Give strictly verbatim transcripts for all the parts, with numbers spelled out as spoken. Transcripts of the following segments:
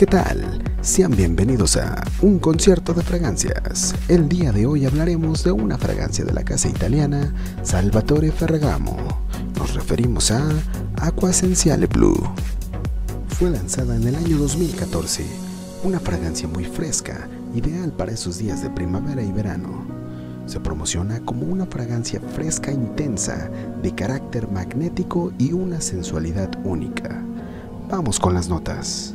¿Qué tal? Sean bienvenidos a Un Concierto de Fragancias. El día de hoy hablaremos de una fragancia de la casa italiana Salvatore Ferragamo. Nos referimos a Acqua Essenziale Blu. Fue lanzada en el año dos mil catorce, una fragancia muy fresca, ideal para esos días de primavera y verano. Se promociona como una fragancia fresca intensa, de carácter magnético y una sensualidad única. Vamos con las notas.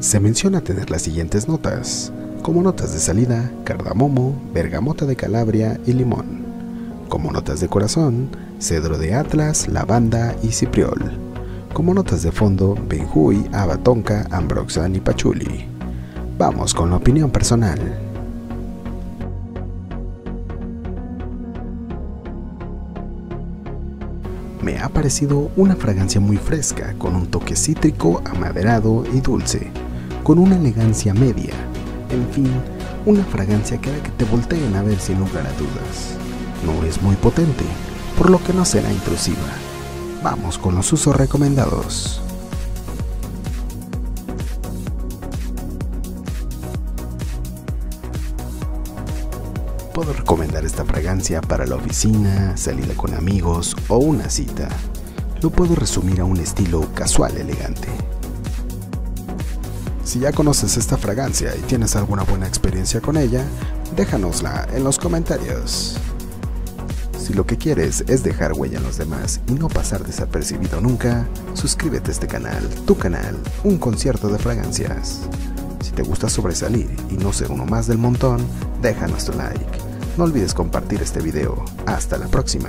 Se menciona tener las siguientes notas, como notas de salida, cardamomo, bergamota de Calabria y limón. Como notas de corazón, cedro de Atlas, lavanda y cipriol. Como notas de fondo, benjuí, haba tonka, ambroxan y pachuli. Vamos con la opinión personal. Me ha parecido una fragancia muy fresca, con un toque cítrico, amaderado y dulce, con una elegancia media. En fin, una fragancia que hará que te volteen a ver sin lugar a dudas. No es muy potente, por lo que no será intrusiva. Vamos con los usos recomendados. Puedo recomendar esta fragancia para la oficina, salida con amigos o una cita. Lo puedo resumir a un estilo casual elegante. Si ya conoces esta fragancia y tienes alguna buena experiencia con ella, déjanosla en los comentarios. Si lo que quieres es dejar huella en los demás y no pasar desapercibido nunca, suscríbete a este canal, tu canal, Un Concierto de Fragancias. Si te gusta sobresalir y no ser uno más del montón, déjanos tu like. No olvides compartir este video. Hasta la próxima.